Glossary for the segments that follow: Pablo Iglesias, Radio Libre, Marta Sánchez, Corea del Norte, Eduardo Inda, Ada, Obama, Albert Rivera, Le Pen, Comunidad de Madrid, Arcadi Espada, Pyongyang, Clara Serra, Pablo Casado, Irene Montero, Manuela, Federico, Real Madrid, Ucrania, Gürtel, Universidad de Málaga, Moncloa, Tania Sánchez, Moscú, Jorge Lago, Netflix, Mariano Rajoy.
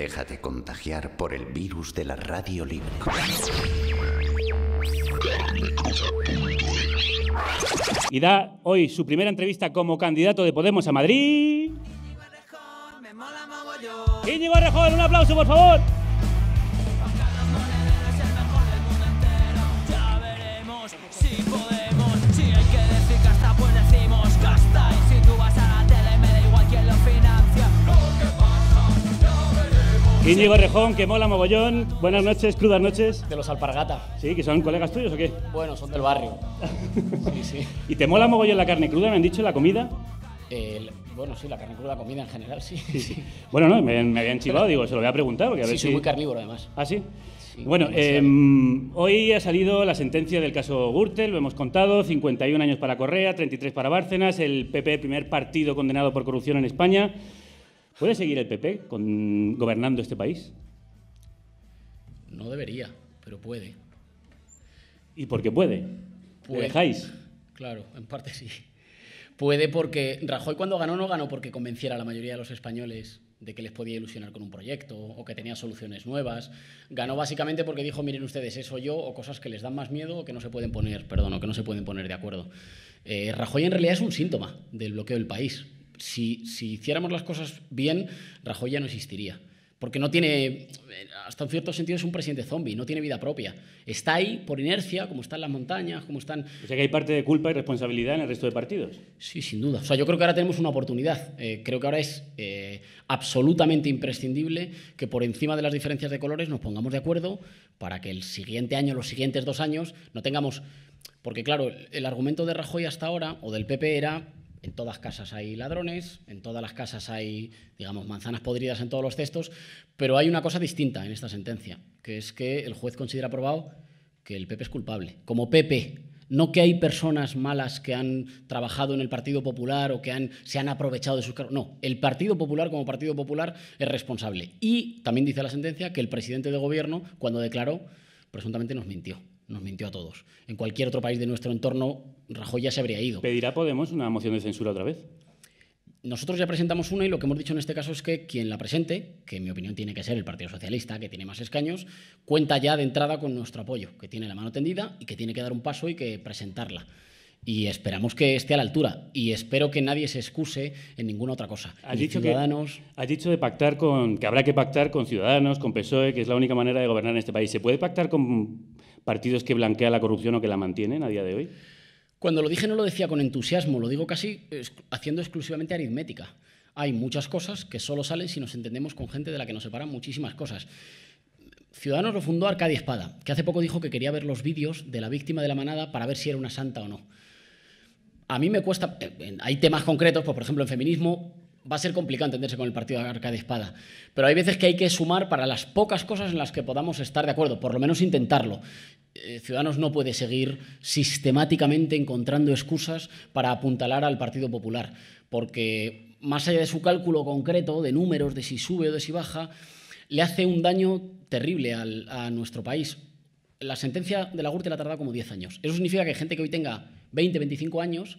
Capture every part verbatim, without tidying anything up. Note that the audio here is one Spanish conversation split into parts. Déjate contagiar por el virus de la radio libre. Y da hoy su primera entrevista como candidato de Podemos a Madrid. Íñigo Errejón, me mola mogollón. Íñigo Errejón, un aplauso, por favor. Íñigo Errejón, que mola mogollón. Buenas noches, crudas noches. De los Alpargata. ¿Sí? ¿Que son colegas tuyos o qué? Bueno, son del barrio. Sí, sí. ¿Y te mola mogollón la carne cruda, me han dicho, la comida? Eh, bueno, sí, la carne cruda, la comida en general, sí. sí, sí. Bueno, no, me, me habían chivado, digo, se lo voy a preguntar. Porque a sí, ver soy si... muy carnívoro, además. ¿Ah, sí? Sí, bueno, eh, hoy ha salido la sentencia del caso Gürtel, lo hemos contado, cincuenta y un años para Correa, treinta y tres para Bárcenas, el P P, primer partido condenado por corrupción en España. ¿Puede seguir el P P con, gobernando este país? No debería, pero puede. ¿Y por qué puede? ¿Le dejáis? Claro, en parte sí. Puede porque Rajoy cuando ganó no ganó porque convenciera a la mayoría de los españoles de que les podía ilusionar con un proyecto o que tenía soluciones nuevas. Ganó básicamente porque dijo, miren ustedes, eso yo, o cosas que les dan más miedo o que no se pueden poner, perdón, o que no se pueden poner de acuerdo. Eh, Rajoy en realidad es un síntoma del bloqueo del país. Si, si hiciéramos las cosas bien, Rajoy ya no existiría. Porque no tiene, hasta en cierto sentido es un presidente zombie, no tiene vida propia. Está ahí por inercia, como están las montañas, como están... O sea que hay parte de culpa y responsabilidad en el resto de partidos. Sí, sin duda. O sea, yo creo que ahora tenemos una oportunidad. Eh, creo que ahora es eh, absolutamente imprescindible que por encima de las diferencias de colores nos pongamos de acuerdo para que el siguiente año, los siguientes dos años, no tengamos... Porque claro, el argumento de Rajoy hasta ahora, o del P P, era... En todas casas hay ladrones, en todas las casas hay, digamos, manzanas podridas en todos los cestos, pero hay una cosa distinta en esta sentencia, que es que el juez considera aprobado que el P P es culpable. Como P P, no que hay personas malas que han trabajado en el Partido Popular o que han, se han aprovechado de sus cargos. No, el Partido Popular como Partido Popular es responsable. Y también dice la sentencia que el presidente de gobierno, cuando declaró, presuntamente nos mintió. Nos mintió a todos. En cualquier otro país de nuestro entorno, Rajoy ya se habría ido. ¿Pedirá Podemos una moción de censura otra vez? Nosotros ya presentamos una y lo que hemos dicho en este caso es que quien la presente, que en mi opinión tiene que ser el Partido Socialista, que tiene más escaños, cuenta ya de entrada con nuestro apoyo, que tiene la mano tendida y que tiene que dar un paso y que presentarla. Y esperamos que esté a la altura y espero que nadie se excuse en ninguna otra cosa. Has dicho Ciudadanos... que has dicho de pactar con que habrá que pactar con Ciudadanos, con P S O E, que es la única manera de gobernar en este país. ¿Se puede pactar con partidos que blanquean la corrupción o que la mantienen a día de hoy? Cuando lo dije no lo decía con entusiasmo, lo digo casi haciendo exclusivamente aritmética. Hay muchas cosas que solo salen si nos entendemos con gente de la que nos separan muchísimas cosas. Ciudadanos lo fundó Arcadi Espada, que hace poco dijo que quería ver los vídeos de la víctima de la manada para ver si era una santa o no. A mí me cuesta... Hay temas concretos, pues por ejemplo en feminismo va a ser complicado entenderse con el partido de Arcadi Espada, pero hay veces que hay que sumar para las pocas cosas en las que podamos estar de acuerdo, por lo menos intentarlo. Eh, Ciudadanos no puede seguir sistemáticamente encontrando excusas para apuntalar al Partido Popular, porque más allá de su cálculo concreto, de números, de si sube o de si baja, le hace un daño terrible al, a nuestro país. La sentencia de la Gürtel ha tardado como diez años. Eso significa que gente que hoy tenga veinte, veinticinco años,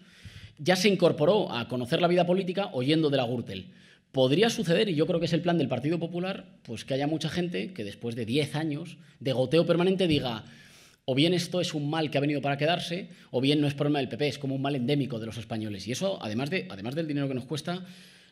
ya se incorporó a conocer la vida política oyendo de la Gürtel. Podría suceder, y yo creo que es el plan del Partido Popular, pues que haya mucha gente que después de diez años de goteo permanente diga o bien esto es un mal que ha venido para quedarse, o bien no es problema del P P, es como un mal endémico de los españoles. Y eso, además, de, además del dinero que nos cuesta,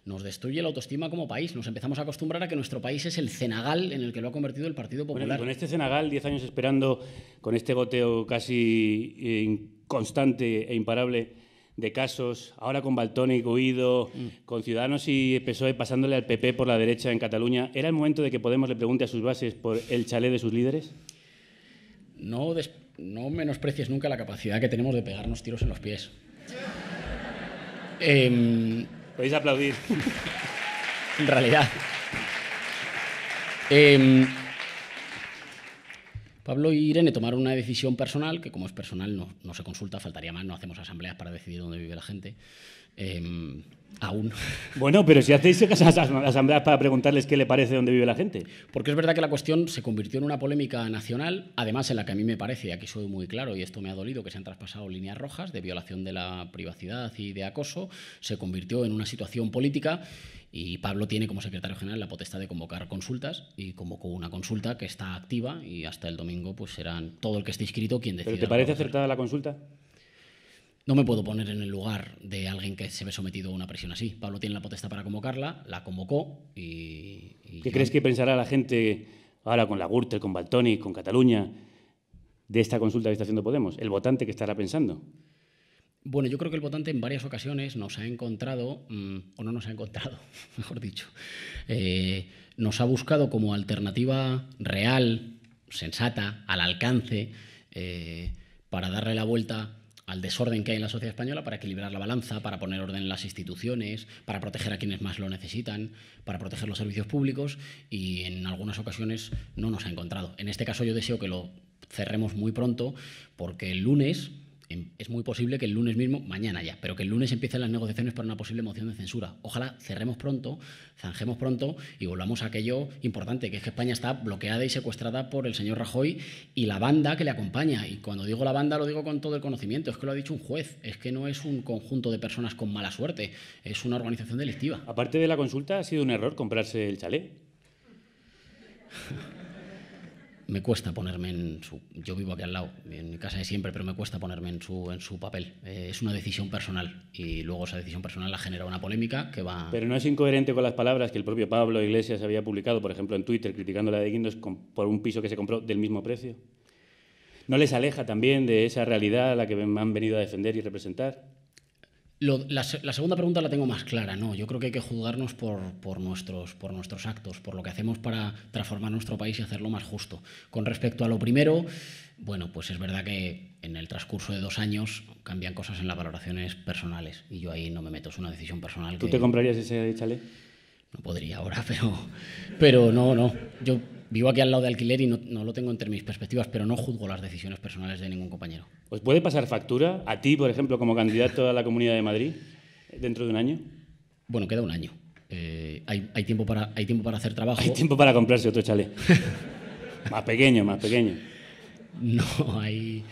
nos destruye la autoestima como país. Nos empezamos a acostumbrar a que nuestro país es el cenagal en el que lo ha convertido el Partido Popular. Bueno, con este cenagal, diez años esperando, con este goteo casi eh, constante e imparable de casos, ahora con Baltón y Guido, mm. con Ciudadanos y P S O E pasándole al P P por la derecha en Cataluña, ¿era el momento de que Podemos le pregunte a sus bases por el chalet de sus líderes? No, des no menosprecies nunca la capacidad que tenemos de pegarnos tiros en los pies. eh, Podéis aplaudir. En realidad. Eh, Pablo y Irene tomaron una decisión personal, que como es personal no, no se consulta, faltaría más, no hacemos asambleas para decidir dónde vive la gente. Eh, aún. Bueno, pero si hacéis asambleas para preguntarles qué le parece dónde vive la gente. Porque es verdad que la cuestión se convirtió en una polémica nacional, además en la que a mí me parece, y aquí soy muy claro, y esto me ha dolido, que se han traspasado líneas rojas de violación de la privacidad y de acoso, se convirtió en una situación política Y Pablo tiene como secretario general la potestad de convocar consultas y convocó una consulta que está activa y hasta el domingo pues serán todo el que esté inscrito quien decida. ¿Pero te parece acertada la consulta? No me puedo poner en el lugar de alguien que se ve sometido a una presión así. Pablo tiene la potestad para convocarla, la convocó y... y ¿Qué ya. crees que pensará la gente ahora con la Gürtel, con Baltón y con Cataluña de esta consulta que está haciendo Podemos? ¿El votante que estará pensando? Bueno, yo creo que el votante en varias ocasiones nos ha encontrado, mmm, o no nos ha encontrado, mejor dicho, eh, nos ha buscado como alternativa real, sensata, al alcance, eh, para darle la vuelta al desorden que hay en la sociedad española, para equilibrar la balanza, para poner orden en las instituciones, para proteger a quienes más lo necesitan, para proteger los servicios públicos, y en algunas ocasiones no nos ha encontrado. En este caso yo deseo que lo cerremos muy pronto, porque el lunes... Es muy posible que el lunes mismo, mañana ya, pero que el lunes empiecen las negociaciones para una posible moción de censura. Ojalá cerremos pronto, zanjemos pronto y volvamos a aquello importante, que es que España está bloqueada y secuestrada por el señor Rajoy y la banda que le acompaña. Y cuando digo la banda lo digo con todo el conocimiento, es que lo ha dicho un juez, es que no es un conjunto de personas con mala suerte, es una organización delictiva. Aparte de la consulta, ¿ha sido un error comprarse el chalet? Me cuesta ponerme en su... Yo vivo aquí al lado, en mi casa de siempre, pero me cuesta ponerme en su, en su papel. Eh, es una decisión personal y luego esa decisión personal la genera una polémica que va... Pero no es incoherente con las palabras que el propio Pablo Iglesias había publicado, por ejemplo, en Twitter, criticando la de Guido por un piso que se compró del mismo precio. ¿No les aleja también de esa realidad a la que me han venido a defender y representar? Lo, la, la segunda pregunta la tengo más clara, ¿no? Yo creo que hay que juzgarnos por, por, nuestros, por nuestros actos, por lo que hacemos para transformar nuestro país y hacerlo más justo. Con respecto a lo primero, bueno, pues es verdad que en el transcurso de dos años cambian cosas en las valoraciones personales y yo ahí no me meto, es una decisión personal. ¿Tú que... te comprarías ese chalet? No podría ahora, pero, pero no, no. Yo vivo aquí al lado de alquiler y no, no lo tengo entre mis perspectivas, pero no juzgo las decisiones personales de ningún compañero. ¿Os puede pasar factura a ti, por ejemplo, como candidato a la Comunidad de Madrid dentro de un año? Bueno, queda un año. Eh, hay, hay, tiempo para, hay tiempo para hacer trabajo. Hay tiempo para comprarse otro chalet. Más pequeño, más pequeño. No, hay...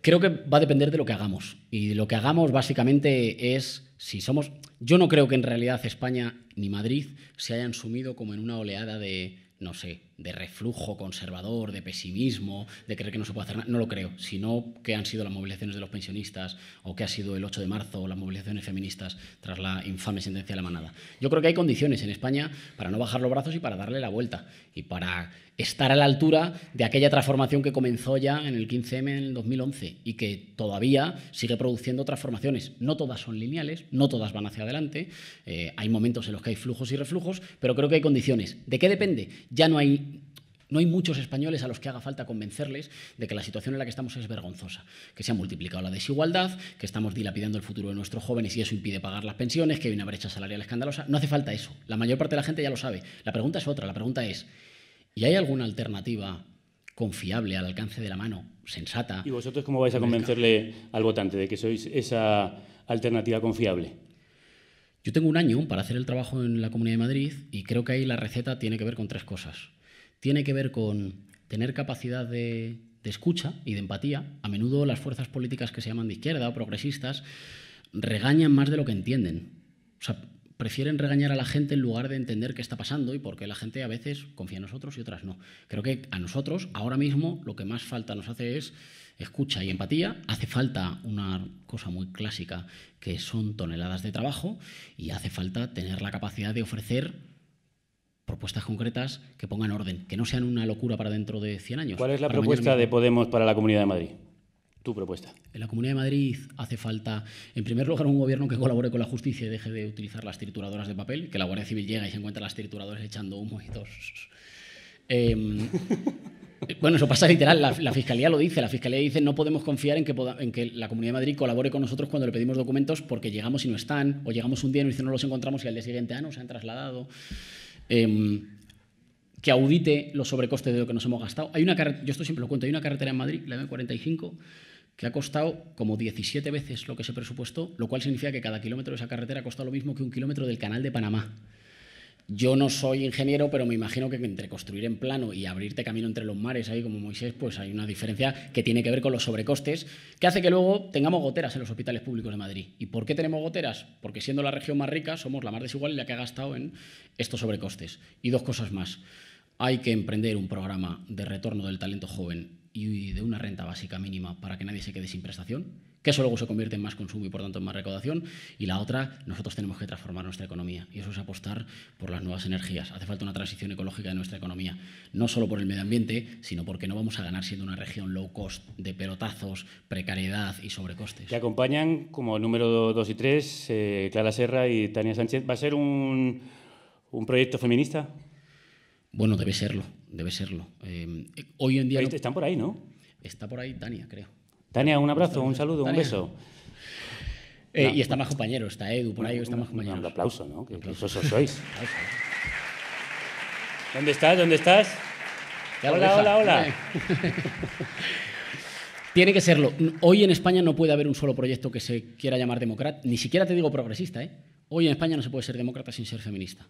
Creo que va a depender de lo que hagamos. Y lo que hagamos básicamente es... Si somos... Yo no creo que en realidad España ni Madrid se hayan sumido como en una oleada de... no sé, de reflujo conservador, de pesimismo, de creer que no se puede hacer nada, no lo creo, sino que han sido las movilizaciones de los pensionistas o que ha sido el ocho de marzo o las movilizaciones feministas tras la infame sentencia de la manada. Yo creo que hay condiciones en España para no bajar los brazos y para darle la vuelta y para estar a la altura de aquella transformación que comenzó ya en el quince eme en el dos mil once y que todavía sigue produciendo transformaciones. No todas son lineales, no todas van hacia adelante, eh, hay momentos en los que hay flujos y reflujos, pero creo que hay condiciones. ¿De qué depende? Ya no hay, no hay muchos españoles a los que haga falta convencerles de que la situación en la que estamos es vergonzosa, que se ha multiplicado la desigualdad, que estamos dilapidando el futuro de nuestros jóvenes y eso impide pagar las pensiones, que hay una brecha salarial escandalosa. No hace falta eso. La mayor parte de la gente ya lo sabe. La pregunta es otra. La pregunta es, ¿y hay alguna alternativa confiable al alcance de la mano, sensata? ¿Y vosotros cómo vais a convencerle al votante de que sois esa alternativa confiable? Yo tengo un año para hacer el trabajo en la Comunidad de Madrid y creo que ahí la receta tiene que ver con tres cosas. Tiene que ver con tener capacidad de, de escucha y de empatía. A menudo las fuerzas políticas que se llaman de izquierda o progresistas regañan más de lo que entienden. O sea, prefieren regañar a la gente en lugar de entender qué está pasando y por qué la gente a veces confía en nosotros y otras no. Creo que a nosotros ahora mismo lo que más falta nos hace es escucha y empatía. Hace falta una cosa muy clásica que son toneladas de trabajo y hace falta tener la capacidad de ofrecer propuestas concretas que pongan orden, que no sean una locura para dentro de cien años. ¿Cuál es la propuesta de Podemos para la Comunidad de Madrid? Tu propuesta. En la Comunidad de Madrid hace falta, en primer lugar, un gobierno que colabore con la justicia y deje de utilizar las trituradoras de papel, que la Guardia Civil llega y se encuentra las trituradoras echando humo y todo. Eh, bueno, eso pasa literal, la, la Fiscalía lo dice, la Fiscalía dice no podemos confiar en que, poda, en que la Comunidad de Madrid colabore con nosotros cuando le pedimos documentos porque llegamos y no están, o llegamos un día y nos dicen no los encontramos y al día siguiente ah, no, se han trasladado. Eh, que audite los sobrecostes de lo que nos hemos gastado. Hay una carre- yo esto siempre lo cuento, hay una carretera en Madrid, la eme cuarenta y cinco, que ha costado como diecisiete veces lo que se presupuestó, lo cual significa que cada kilómetro de esa carretera ha costado lo mismo que un kilómetro del canal de Panamá. Yo no soy ingeniero, pero me imagino que entre construir en plano y abrirte camino entre los mares, ahí como Moisés, pues hay una diferencia que tiene que ver con los sobrecostes, que hace que luego tengamos goteras en los hospitales públicos de Madrid. ¿Y por qué tenemos goteras? Porque siendo la región más rica, somos la más desigual y la que ha gastado en estos sobrecostes. Y dos cosas más. Hay que emprender un programa de retorno del talento joven y de una renta básica mínima para que nadie se quede sin prestación, que eso luego se convierte en más consumo y, por tanto, en más recaudación. Y la otra, nosotros tenemos que transformar nuestra economía, y eso es apostar por las nuevas energías. Hace falta una transición ecológica de nuestra economía, no solo por el medio ambiente, sino porque no vamos a ganar siendo una región low cost de pelotazos, precariedad y sobrecostes. Te acompañan como número dos y tres, eh, Clara Serra y Tania Sánchez. ¿Va a ser un, un proyecto feminista? Bueno, debe serlo, debe serlo. Eh, hoy en día... Están por ahí, ¿no? Está por ahí Tania, creo. Tania, un abrazo, un saludo, Tania. Un beso. Eh, no, y está más compañero, está Edu, por ahí está más compañero. Un aplauso, ¿no? Que sosos sois. ¿Dónde estás? ¿Dónde estás? Hola, hola, hola. Tiene que serlo. Hoy en España no puede haber un solo proyecto que se quiera llamar demócrata, ni siquiera te digo progresista, ¿eh? Hoy en España no se puede ser demócrata sin ser feminista.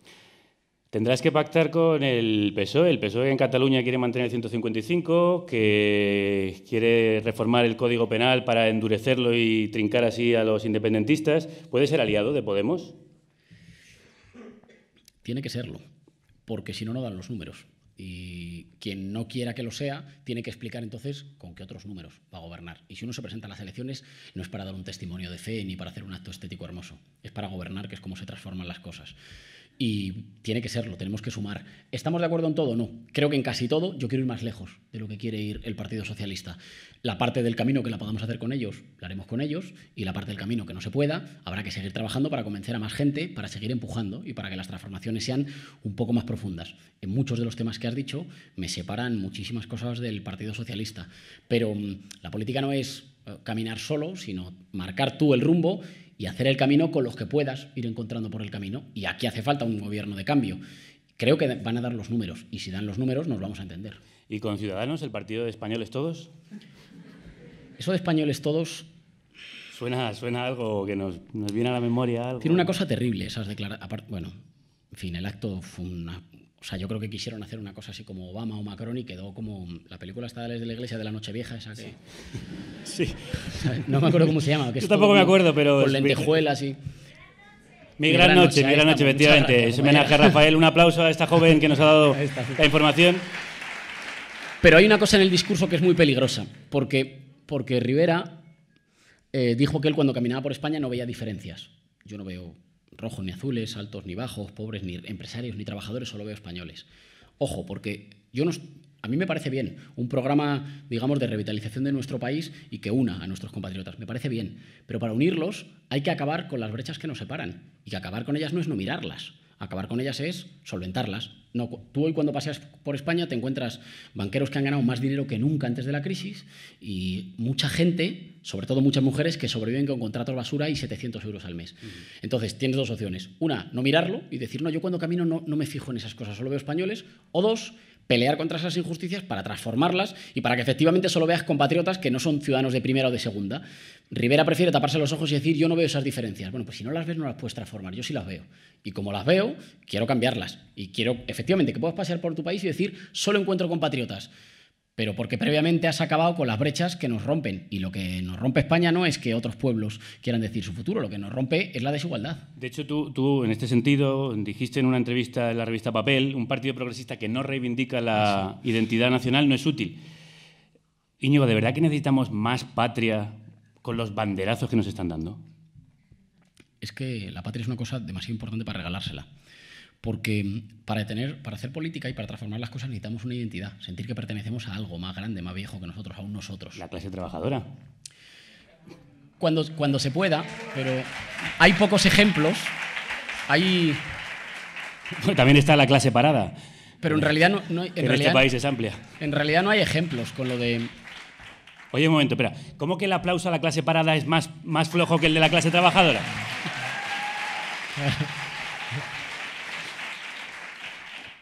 Tendrás que pactar con el P S O E. El P S O E en Cataluña quiere mantener el ciento cincuenta y cinco, que quiere reformar el Código Penal para endurecerlo y trincar así a los independentistas. ¿Puede ser aliado de Podemos? Tiene que serlo, porque si no, no dan los números. Y quien no quiera que lo sea, tiene que explicar entonces con qué otros números va a gobernar. Y si uno se presenta a las elecciones, no es para dar un testimonio de fe ni para hacer un acto estético hermoso. Es para gobernar, que es como se transforman las cosas. Y tiene que serlo, tenemos que sumar. ¿Estamos de acuerdo en todo? No. Creo que en casi todo yo quiero ir más lejos de lo que quiere ir el Partido Socialista. La parte del camino que la podamos hacer con ellos, la haremos con ellos, y la parte del camino que no se pueda, habrá que seguir trabajando para convencer a más gente, para seguir empujando y para que las transformaciones sean un poco más profundas. En muchos de los temas que has dicho me separan muchísimas cosas del Partido Socialista, pero la política no es caminar solo, sino marcar tú el rumbo y hacer el camino con los que puedas ir encontrando por el camino. Y aquí hace falta un gobierno de cambio. Creo que van a dar los números, y si dan los números nos vamos a entender. ¿Y con Ciudadanos, el partido de españoles todos? Eso de españoles todos... Suena, suena algo que nos, nos viene a la memoria. Algo. Tiene una cosa terrible esas declaraciones. Bueno, en fin, el acto fue una... O sea, yo creo que quisieron hacer una cosa así como Obama o Macron y quedó como la película esta de la iglesia de la Nochevieja, esa que... Sí. sí. No me acuerdo cómo se llama. Que yo tampoco me acuerdo, pero... Con lentejuelas y... Mi gran noche, mi gran noche, efectivamente. Es homenaje a Rafael. Un aplauso a esta joven que nos ha dado la información. Pero hay una cosa en el discurso que es muy peligrosa, porque, porque Rivera eh, dijo que él cuando caminaba por España no veía diferencias. Yo no veo... rojos ni azules, altos ni bajos, pobres ni empresarios ni trabajadores, solo veo españoles. Ojo, porque yo no, a mí me parece bien un programa, digamos, de revitalización de nuestro país y que una a nuestros compatriotas, me parece bien, pero para unirlos hay que acabar con las brechas que nos separan, y que acabar con ellas no es no mirarlas, acabar con ellas es solventarlas. No, tú hoy cuando paseas por España te encuentras banqueros que han ganado más dinero que nunca antes de la crisis y mucha gente, sobre todo muchas mujeres, que sobreviven con contratos basura y setecientos euros al mes. Uh-huh. Entonces, tienes dos opciones. Una, no mirarlo y decir, no, yo cuando camino no, no me fijo en esas cosas, solo veo españoles. O dos, pelear contra esas injusticias para transformarlas y para que efectivamente solo veas compatriotas que no son ciudadanos de primera o de segunda. Rivera prefiere taparse los ojos y decir, yo no veo esas diferencias. Bueno, pues si no las ves, no las puedes transformar. Yo sí las veo. Y como las veo, quiero cambiarlas. Y quiero, efectivamente, que puedas pasear por tu país y decir, solo encuentro compatriotas. Pero porque previamente has acabado con las brechas que nos rompen. Y lo que nos rompe España no es que otros pueblos quieran decir su futuro, lo que nos rompe es la desigualdad. De hecho, tú, tú en este sentido, dijiste en una entrevista en la revista Papel, un partido progresista que no reivindica la sí. identidad nacional no es útil. Íñigo, ¿de verdad que necesitamos más patria con los banderazos que nos están dando? Es que la patria es una cosa demasiado importante para regalársela. Porque para, tener, para hacer política y para transformar las cosas necesitamos una identidad, sentir que pertenecemos a algo más grande, más viejo que nosotros, a un nosotros. La clase trabajadora. Cuando, cuando se pueda, pero hay pocos ejemplos. Hay... Bueno, también está la clase parada. Pero en realidad no, no en en realidad, este país es amplia. En realidad no hay ejemplos con lo de... Oye, un momento, espera. ¿Cómo que el aplauso a la clase parada es más, más flojo que el de la clase trabajadora?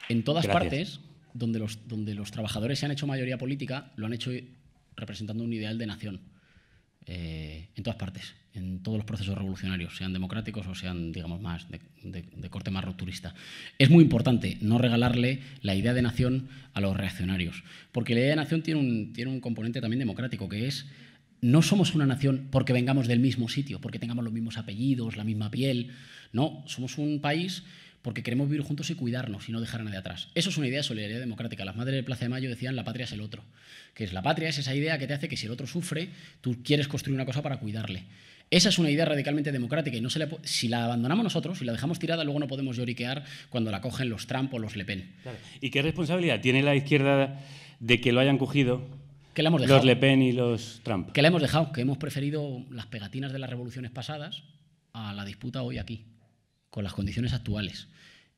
En todas Gracias. Partes, donde los, donde los trabajadores se han hecho mayoría política, lo han hecho representando un ideal de nación. eh, en todas partes, en todos los procesos revolucionarios, sean democráticos o sean, digamos, más de, de, de corte más rupturista. Es muy importante no regalarle la idea de nación a los reaccionarios, porque la idea de nación tiene un, tiene un componente también democrático, que es: no somos una nación porque vengamos del mismo sitio, porque tengamos los mismos apellidos, la misma piel. No, somos un país porque queremos vivir juntos y cuidarnos y no dejar a nadie atrás. Eso es una idea de solidaridad democrática. Las madres de Plaza de Mayo decían: la patria es el otro. Que es la patria, es esa idea que te hace que si el otro sufre, tú quieres construir una cosa para cuidarle. Esa es una idea radicalmente democrática y no se le, si la abandonamos nosotros, si la dejamos tirada, luego no podemos lloriquear cuando la cogen los Trump o los Le Pen. Claro. ¿Y qué responsabilidad tiene la izquierda de que lo hayan cogido los Le Pen y los Trump? Que la hemos dejado, que hemos preferido las pegatinas de las revoluciones pasadas a la disputa hoy aquí, con las condiciones actuales.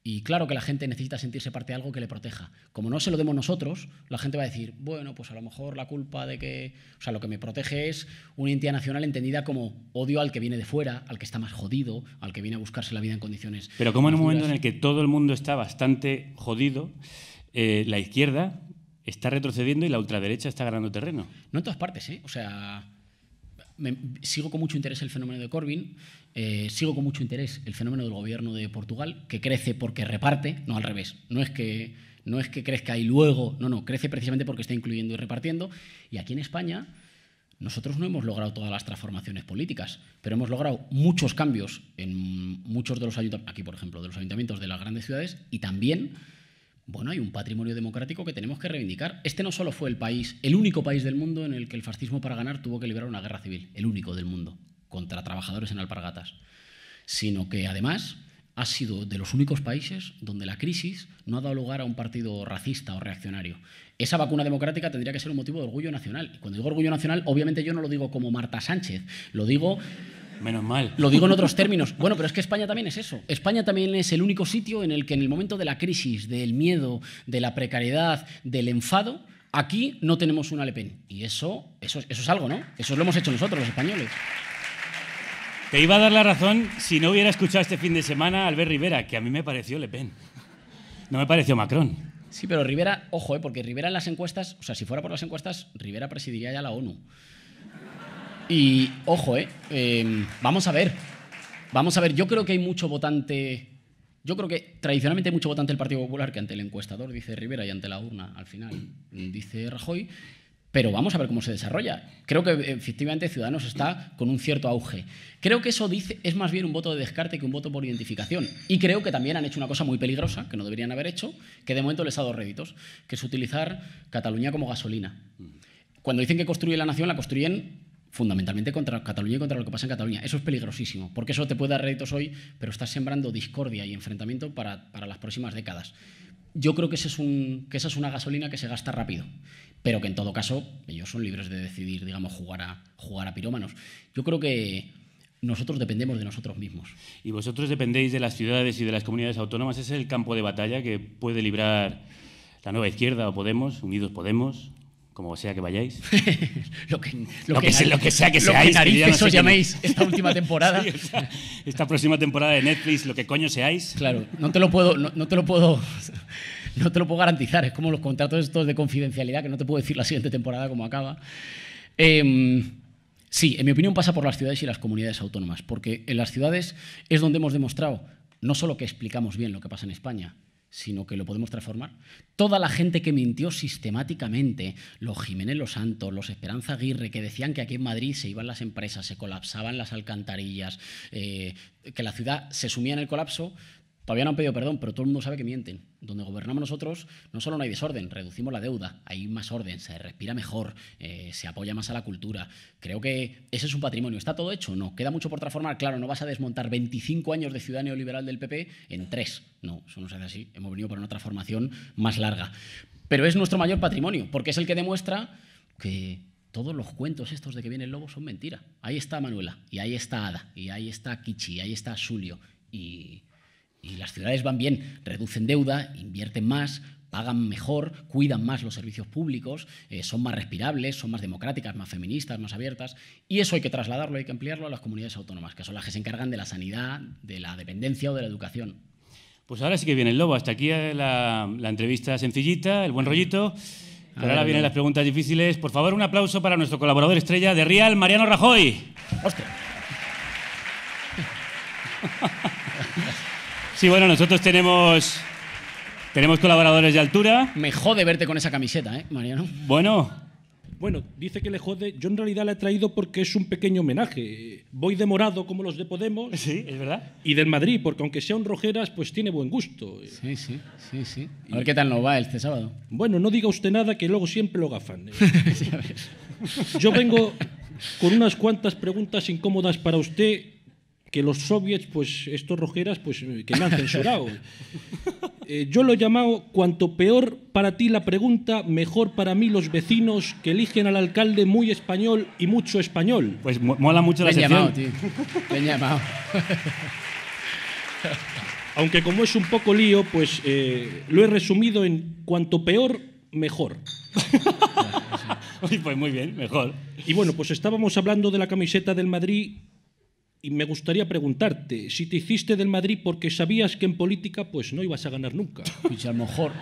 Y claro que la gente necesita sentirse parte de algo que le proteja. Como no se lo demos nosotros, la gente va a decir: bueno, pues a lo mejor la culpa de que... O sea, lo que me protege es una identidad nacional entendida como odio al que viene de fuera, al que está más jodido, al que viene a buscarse la vida en condiciones... Pero como en un momento en el que todo el mundo está bastante jodido, eh, la izquierda está retrocediendo y la ultraderecha está ganando terreno. No en todas partes, ¿eh? O sea, me, sigo con mucho interés el fenómeno de Corbyn, eh, sigo con mucho interés el fenómeno del gobierno de Portugal, que crece porque reparte, no al revés. No es que, no es que crezca y luego... No, no, crece precisamente porque está incluyendo y repartiendo. Y aquí en España nosotros no hemos logrado todas las transformaciones políticas, pero hemos logrado muchos cambios en muchos de los ayuntamientos, aquí por ejemplo, de los ayuntamientos de las grandes ciudades, y también... Bueno, hay un patrimonio democrático que tenemos que reivindicar. Este no solo fue el país, el único país del mundo en el que el fascismo para ganar tuvo que librar una guerra civil, el único del mundo, contra trabajadores en alpargatas, sino que además ha sido de los únicos países donde la crisis no ha dado lugar a un partido racista o reaccionario. Esa vacuna democrática tendría que ser un motivo de orgullo nacional. Y cuando digo orgullo nacional, obviamente yo no lo digo como Marta Sánchez, lo digo... Menos mal. Lo digo en otros términos. Bueno, pero es que España también es eso. España también es el único sitio en el que en el momento de la crisis, del miedo, de la precariedad, del enfado, aquí no tenemos una Le Pen. Y eso, eso, eso es algo, ¿no? Eso lo hemos hecho nosotros, los españoles. Te iba a dar la razón si no hubiera escuchado este fin de semana a Albert Rivera, que a mí me pareció Le Pen. No me pareció Macron. Sí, pero Rivera, ojo, ¿eh? Porque Rivera en las encuestas, o sea, si fuera por las encuestas, Rivera presidiría ya la ONU. Y, ojo, eh, eh, vamos a ver, vamos a ver, yo creo que hay mucho votante, yo creo que tradicionalmente hay mucho votante del Partido Popular que ante el encuestador dice Rivera y ante la urna al final dice Rajoy, pero vamos a ver cómo se desarrolla. Creo que efectivamente Ciudadanos está con un cierto auge. Creo que eso dice, es más bien un voto de descarte que un voto por identificación. Y creo que también han hecho una cosa muy peligrosa, que no deberían haber hecho, que de momento les ha dado réditos, que es utilizar Cataluña como gasolina. Cuando dicen que construye la nación, la construyen fundamentalmente contra Cataluña y contra lo que pasa en Cataluña. Eso es peligrosísimo, porque eso te puede dar réditos hoy, pero estás sembrando discordia y enfrentamiento para, para las próximas décadas. Yo creo que, ese es un, que esa es una gasolina que se gasta rápido, pero que en todo caso ellos son libres de decidir, digamos, jugar a, jugar a pirómanos. Yo creo que nosotros dependemos de nosotros mismos. Y vosotros dependéis de las ciudades y de las comunidades autónomas. Ese es el campo de batalla que puede librar la nueva izquierda o Podemos, Unidos Podemos... como sea que vayáis. lo, que, lo, lo, que, que sea, lo que sea que seáis. Lo que narices que no sé os llaméis que... esta última temporada. Sí, o sea, esta próxima temporada de Netflix, lo que coño seáis. Claro, no te lo puedo, no, no te lo puedo, no te lo puedo garantizar. Es como los contratos estos de confidencialidad que no te puedo decir la siguiente temporada cómo acaba. Eh, sí, en mi opinión pasa por las ciudades y las comunidades autónomas, porque en las ciudades es donde hemos demostrado no solo que explicamos bien lo que pasa en España, sino que lo podemos transformar. Toda la gente que mintió sistemáticamente, los Jiménez Los Santos, los Esperanza Aguirre, que decían que aquí en Madrid se iban las empresas, se colapsaban las alcantarillas, eh, que la ciudad se sumía en el colapso, todavía no han pedido perdón, pero todo el mundo sabe que mienten. Donde gobernamos nosotros no solo no hay desorden, reducimos la deuda, hay más orden, se respira mejor, eh, se apoya más a la cultura. Creo que ese es un patrimonio. ¿Está todo hecho? No. ¿Queda mucho por transformar? Claro, no vas a desmontar veinticinco años de ciudad neoliberal del P P en tres. No, eso no se hace así. Hemos venido para una transformación más larga. Pero es nuestro mayor patrimonio, porque es el que demuestra que todos los cuentos estos de que viene el lobo son mentira. Ahí está Manuela, y ahí está Ada, y ahí está Kichi, y ahí está Julio, y... Y las ciudades van bien, reducen deuda, invierten más, pagan mejor, cuidan más los servicios públicos, eh, son más respirables, son más democráticas, más feministas, más abiertas. Y eso hay que trasladarlo, hay que ampliarlo a las comunidades autónomas, que son las que se encargan de la sanidad, de la dependencia o de la educación. Pues ahora sí que viene el lobo. Hasta aquí la, la entrevista sencillita, el buen rollito. Ahora ver, vienen las preguntas difíciles. Por favor, un aplauso para nuestro colaborador estrella de Real, Mariano Rajoy. Hostia. Sí, bueno, nosotros tenemos, tenemos colaboradores de altura. Me jode verte con esa camiseta, ¿eh, Mariano? Bueno... Bueno, dice que le jode. Yo en realidad la he traído porque es un pequeño homenaje. Voy de morado como los de Podemos. Sí, es verdad. Y del Madrid, porque aunque sean rojeras, pues tiene buen gusto. Sí, sí, sí, sí. A ver qué tal nos va este sábado. Bueno, no diga usted nada que luego siempre lo gafan. Yo vengo con unas cuantas preguntas incómodas para usted que los soviets, pues estos rojeras, pues que me han censurado. Eh, yo lo he llamado cuanto peor para ti la pregunta, mejor para mí los vecinos que eligen al alcalde muy español y mucho español. Pues mola mucho la sección. Bien llamado, tío. Bien llamado. Aunque como es un poco lío, pues eh, lo he resumido en cuanto peor, mejor. Pues muy bien, mejor. Y bueno, pues estábamos hablando de la camiseta del Madrid. Y me gustaría preguntarte, si te hiciste del Madrid porque sabías que en política pues no ibas a ganar nunca. Pues a lo mejor.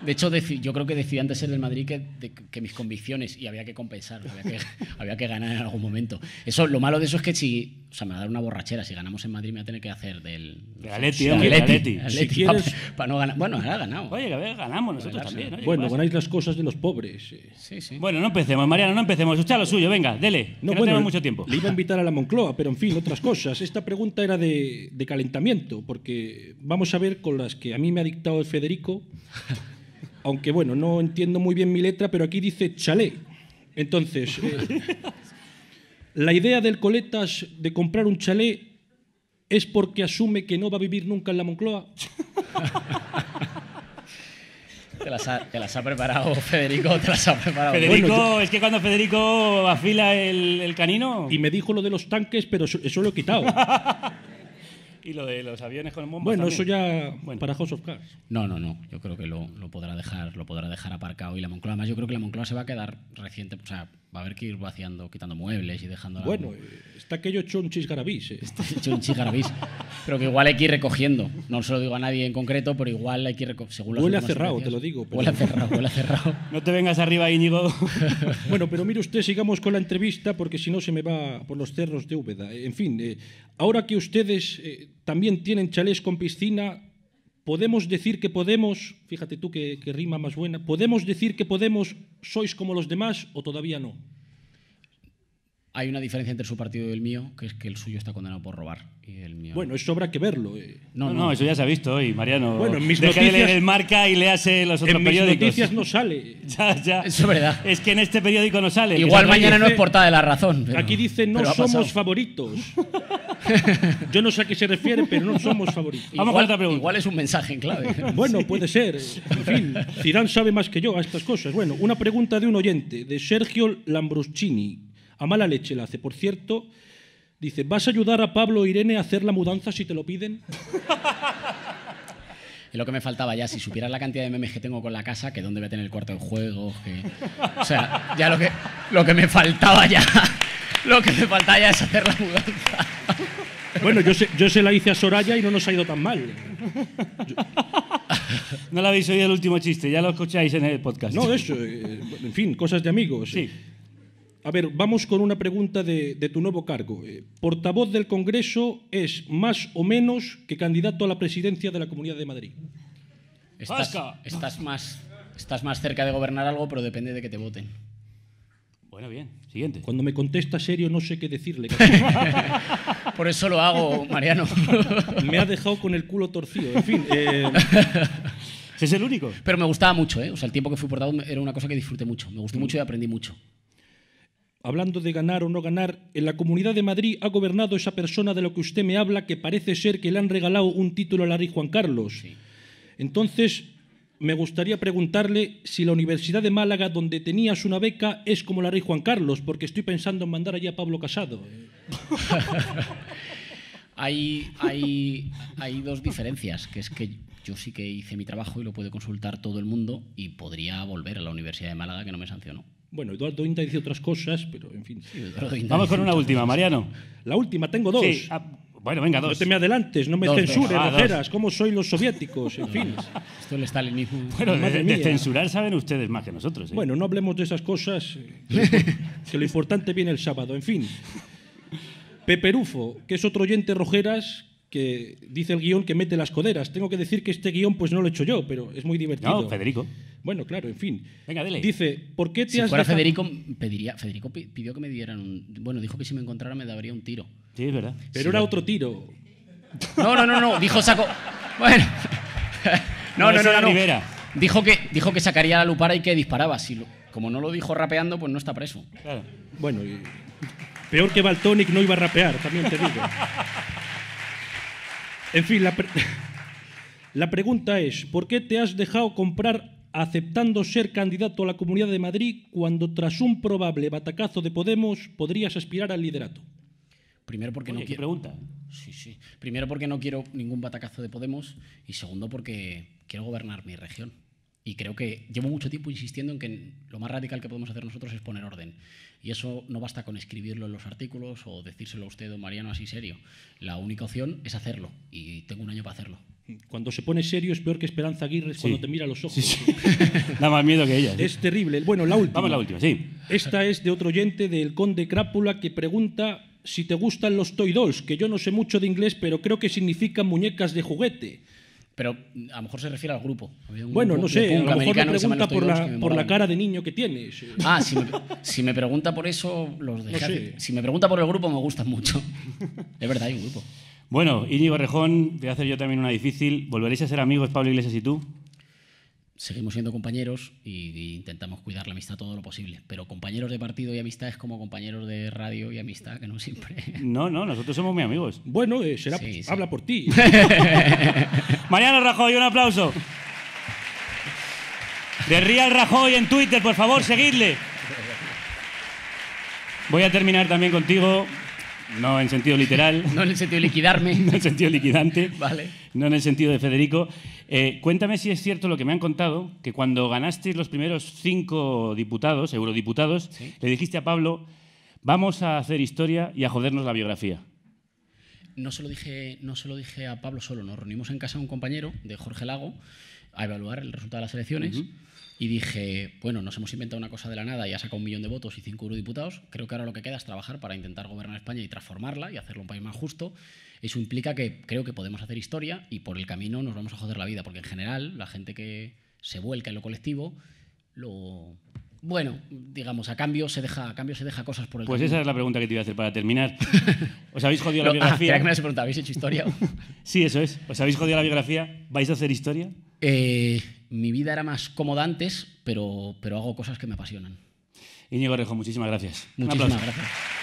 De hecho, yo creo que decidí antes ser del Madrid que, de, que mis convicciones, y había que compensar, había que, había que ganar en algún momento. Eso, lo malo de eso es que si... O sea, me va a dar una borrachera. Si ganamos en Madrid me va a tener que hacer del... De Aleti, de Aleti. Si quieres... Para no ganar. Bueno, ahora ganamos. Oye, a ver, ganamos nosotros también. Oye, bueno, ganáis las cosas de los pobres. Sí, sí. Bueno, no empecemos, Mariano, no empecemos. Usted a lo suyo, venga, dele. No, que no bueno, tenemos mucho tiempo. Le iba a invitar a la Moncloa, pero en fin, otras cosas. Esta pregunta era de, de calentamiento, porque vamos a ver con las que a mí me ha dictado el Federico... Aunque, bueno, no entiendo muy bien mi letra, pero aquí dice chalé. Entonces, eh, la idea del Coletas de comprar un chalé es porque asume que no va a vivir nunca en la Moncloa. Te las, ha, te las ha preparado, Federico, te las ha preparado. Federico, bueno, yo... es que cuando Federico afila el, el canino... Y me dijo lo de los tanques, pero eso, eso lo he quitado. Y lo de los aviones con bombas. Bueno, también. Eso ya bueno. Para House of Cards. No, no, no. Yo creo que lo, lo podrá dejar, lo podrá dejar aparcado. Y la Moncloa, además, yo creo que la Moncloa se va a quedar reciente. O sea, va a haber que ir vaciando, quitando muebles y dejando. Bueno, la... está aquello hecho un chisgarabís. Eh. Está hecho un chisgarabís. Pero que igual hay que ir recogiendo. No se lo digo a nadie en concreto, pero igual hay que ir recogiendo. Huele a cerrado, te lo digo. Pero... Huele a cerrado, huele a cerrado. No te vengas arriba, Íñigo. Bueno, pero mire usted, sigamos con la entrevista porque si no se me va por los cerros de Úbeda. En fin, eh, ahora que ustedes. Eh, También tienen chalés con piscina. Podemos decir que Podemos, fíjate tú que, que rima más buena, podemos decir que Podemos sois como los demás o todavía no. Hay una diferencia entre su partido y el mío, que es que el suyo está condenado por robar y el mío. Bueno, eso habrá que verlo. Eh. No, no, no, no, eso ya se ha visto hoy, Mariano. Bueno, en mis deja noticias, de leer el Marca y léase los otros en mis periódicos. Noticias no sale. Ya, ya. Eso es verdad. Es que en este periódico no sale. Igual mañana dice, no es portada de La Razón. Pero, aquí dice no somos favoritos. Yo no sé a qué se refiere, pero no somos favoritos. Vamos igual, a otra pregunta. Igual es un mensaje en clave. Bueno, puede ser. En fin, Zidane sabe más que yo a estas cosas. Bueno, una pregunta de un oyente, de Sergio Lambruschini. A mala leche la hace. Por cierto, dice, ¿vas a ayudar a Pablo e Irene a hacer la mudanza si te lo piden? Es lo que me faltaba ya. Si supieras la cantidad de memes que tengo con la casa, que dónde voy a tener el cuarto de juego, que... O sea, ya lo que, lo que me faltaba ya... Lo que me faltaba ya es hacer la mudanza. Bueno, yo se, yo se la hice a Soraya y no nos ha ido tan mal. Yo... No la habéis oído el último chiste, ya lo escucháis en el podcast. No, eso. Eh, en fin, cosas de amigos. Sí. A ver, vamos con una pregunta de, de tu nuevo cargo. Eh, portavoz del Congreso es más o menos que candidato a la presidencia de la Comunidad de Madrid. Estás, estás, más, estás más cerca de gobernar algo, pero depende de que te voten. Bueno, bien. Siguiente. Cuando me contesta serio no sé qué decirle. Por eso lo hago, Mariano. Me ha dejado con el culo torcido. En fin... Eh... Es el único. Pero me gustaba mucho, ¿eh? O sea, el tiempo que fui portavoz era una cosa que disfruté mucho. Me gustó mucho y aprendí mucho. Hablando de ganar o no ganar, en la Comunidad de Madrid ha gobernado esa persona de lo que usted me habla que parece ser que le han regalado un título a la Rey Juan Carlos. Sí. Entonces, me gustaría preguntarle si la Universidad de Málaga, donde tenías una beca, es como la Rey Juan Carlos, porque estoy pensando en mandar allí a Pablo Casado. hay, hay, hay dos diferencias, que es que... Yo sí que hice mi trabajo y lo puede consultar todo el mundo y podría volver a la Universidad de Málaga, que no me sancionó. Bueno, Eduardo Inda dice otras cosas, pero en fin. Sí, Vamos con una última, Mariano. La última, tengo dos. Sí, Bueno, venga, dos. No te me adelantes, no me dos, censures, ah, ojeras, cómo sois los soviéticos, en fin. Esto le está leninismo. Bueno, de, de censurar saben ustedes más que nosotros. ¿eh? Bueno, no hablemos de esas cosas, que lo importante viene el sábado, en fin. Peperufo, que es otro oyente rojeras, que dice el guión que mete las coderas. Tengo que decir que este guión pues no lo he hecho yo, pero es muy divertido. No, Federico. Bueno, claro, en fin. Venga, dele. Dice, ¿por qué te si has fuera dejado... Federico, pediría, Federico pidió que me dieran un... Bueno, dijo que si me encontrara me daría un tiro. Sí, es verdad. Pero sí, era otro tiro. No, no, no, no. Dijo saco... Bueno. No, no, no, no. no, no. Dijo, que, dijo que sacaría la lupara y que disparaba. Si lo... Como no lo dijo rapeando, pues no está preso. Claro. Bueno, y... peor que Baltón no iba a rapear, también te digo. En fin, la, pre la pregunta es, ¿por qué te has dejado comprar aceptando ser candidato a la Comunidad de Madrid cuando tras un probable batacazo de Podemos podrías aspirar al liderato? Primero porque Oye, no quiero... pregunta? Sí, sí. Primero porque no quiero ningún batacazo de Podemos y segundo porque quiero gobernar mi región. Y creo que llevo mucho tiempo insistiendo en que lo más radical que podemos hacer nosotros es poner orden. Y eso no basta con escribirlo en los artículos o decírselo a usted, don Mariano, así serio. La única opción es hacerlo. Y tengo un año para hacerlo. Cuando se pone serio es peor que Esperanza Aguirre sí. cuando te mira a los ojos. Sí, sí. Da más miedo que ella. ¿Sí? Es terrible. Bueno, la última. Vamos a la última, sí. Esta es de otro oyente del Conde Crápula que pregunta si te gustan los toy dolls, que yo no sé mucho de inglés, pero creo que significan muñecas de juguete. Pero a lo mejor se refiere al grupo. Bueno, grupo no sé, a lo mejor me pregunta por, la, por la cara de niño que tienes. Ah, si me, si me pregunta por eso, los dejaré. No sé. Si me pregunta por el grupo, me gustan mucho. Es verdad, hay un grupo. Bueno, Íñigo Errejón, te voy a hacer yo también una difícil. ¿Volveréis a ser amigos, Pablo Iglesias y tú? Seguimos siendo compañeros e intentamos cuidar la amistad todo lo posible. Pero compañeros de partido y amistad es como compañeros de radio y amistad, que no siempre... No, no, nosotros somos muy amigos. Bueno, eh, será sí, sí. habla por ti. Mariano Rajoy, un aplauso. De Real Rajoy en Twitter, por favor, seguidle. Voy a terminar también contigo, no en sentido literal. No en el sentido de liquidarme. No en el sentido liquidante. Vale. No en el sentido de Federico. Eh, cuéntame si es cierto lo que me han contado, que cuando ganasteis los primeros cinco diputados, eurodiputados, ¿sí? le dijiste a Pablo, vamos a hacer historia y a jodernos la biografía. No se lo dije, no se lo dije a Pablo solo, nos reunimos en casa de un compañero, de Jorge Lago, a evaluar el resultado de las elecciones. Uh-huh. Y dije, bueno, nos hemos inventado una cosa de la nada y ha sacado un millón de votos y cinco eurodiputados. Creo que ahora lo que queda es trabajar para intentar gobernar España y transformarla y hacerlo un país más justo. Eso implica que creo que podemos hacer historia y por el camino nos vamos a joder la vida. Porque en general la gente que se vuelca en lo colectivo, lo bueno, digamos, a cambio se deja, a cambio se deja cosas por el pues camino. Pues esa es la pregunta que te iba a hacer para terminar. ¿Os habéis jodido la biografía? Ah, que me has preguntado, ¿habéis hecho historia? Sí, eso es. ¿Os habéis jodido la biografía? ¿Vais a hacer historia? Eh... Mi vida era más cómoda antes, pero, pero hago cosas que me apasionan. Íñigo Errejón, muchísimas gracias. Muchísimas gracias.